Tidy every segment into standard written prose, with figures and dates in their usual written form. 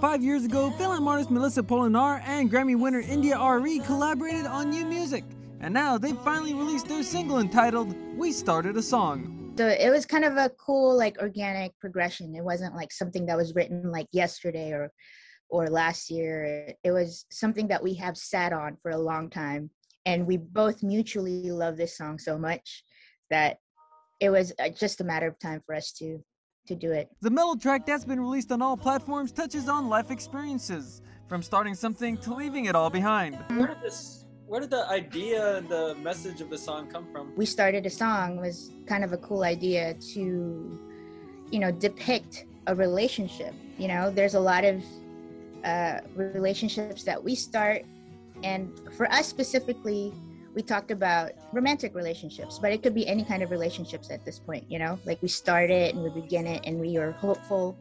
5 years ago, film artist Melissa Polinar and Grammy winner India Arie collaborated on new music, and now they finally released their single entitled We Started a Song. So it was kind of a cool, like, organic progression. It wasn't like something that was written like yesterday or last year. It was something that we have sat on for a long time, and we both mutually love this song so much that it was just a matter of time for us to do it. The metal track that's been released on all platforms touches on life experiences, from starting something to leaving it all behind. Where did the idea and the message of the song come from? We Started a Song was kind of a cool idea to, you know, depict a relationship. You know, there's a lot of relationships that we start, and for us specifically, we talked about romantic relationships, but it could be any kind of relationships at this point, you know? Like, we start it and we begin it and we are hopeful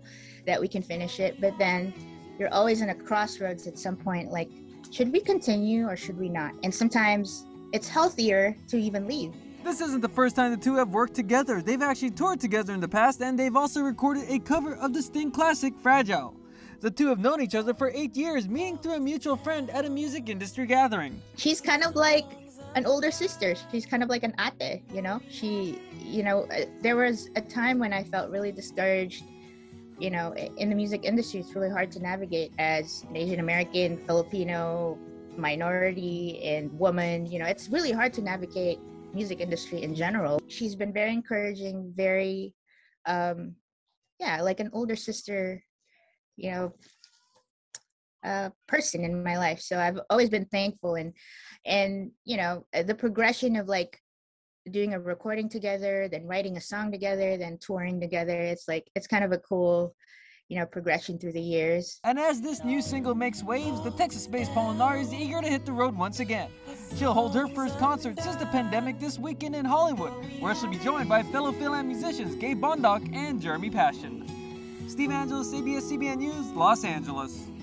that we can finish it, but then you're always in a crossroads at some point, like, should we continue or should we not? And sometimes it's healthier to even leave. This isn't the first time the two have worked together. They've actually toured together in the past, and they've also recorded a cover of the Sting classic, Fragile. The two have known each other for 8 years, meeting through a mutual friend at a music industry gathering. She's kind of like an older sister. She's kind of like an ate, you know? She, you know, there was a time when I felt really discouraged, you know, in the music industry. It's really hard to navigate as an Asian American, Filipino, minority, and woman. You know, it's really hard to navigate music industry in general. She's been very encouraging, very, yeah, like an older sister, you know, person in my life. So I've always been thankful, and you know, the progression of like doing a recording together, then writing a song together, then touring together. It's like, it's kind of a cool, you know, progression through the years. And as this new single makes waves, the Texas-based Polinar is eager to hit the road once again. She'll hold her first concert since the pandemic this weekend in Hollywood, where she'll be joined by fellow film musicians Gabe Bondoc and Jeremy Passion. Steve Angeles, ABS-CBN News, Los Angeles.